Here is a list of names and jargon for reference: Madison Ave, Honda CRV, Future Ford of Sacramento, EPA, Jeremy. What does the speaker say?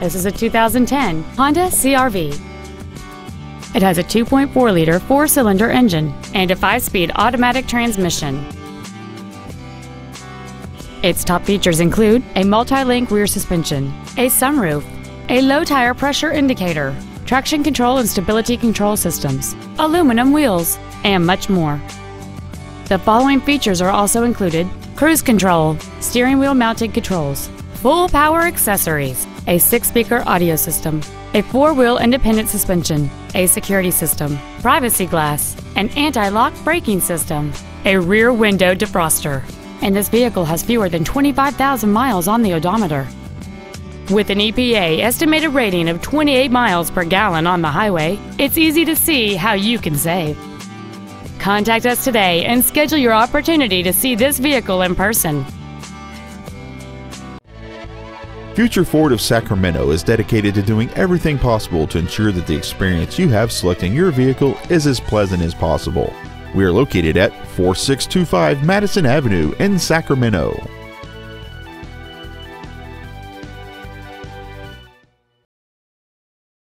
This is a 2010 Honda CRV. It has a 2.4-liter four-cylinder engine and a 5-speed automatic transmission. Its top features include a multi-link rear suspension, a sunroof, a low tire pressure indicator, traction control and stability control systems, aluminum wheels, and much more. The following features are also included: cruise control, steering wheel mounted controls, full power accessories, a 6-speaker audio system, a 4-wheel independent suspension, a security system, privacy glass, an anti-lock braking system, a rear window defroster, and this vehicle has fewer than 25,000 miles on the odometer. With an EPA estimated rating of 28 miles per gallon on the highway, it's easy to see how you can save. Contact us today and schedule your opportunity to see this vehicle in person. Future Ford of Sacramento is dedicated to doing everything possible to ensure that the experience you have selecting your vehicle is as pleasant as possible. We are located at 4625 Madison Avenue in Sacramento.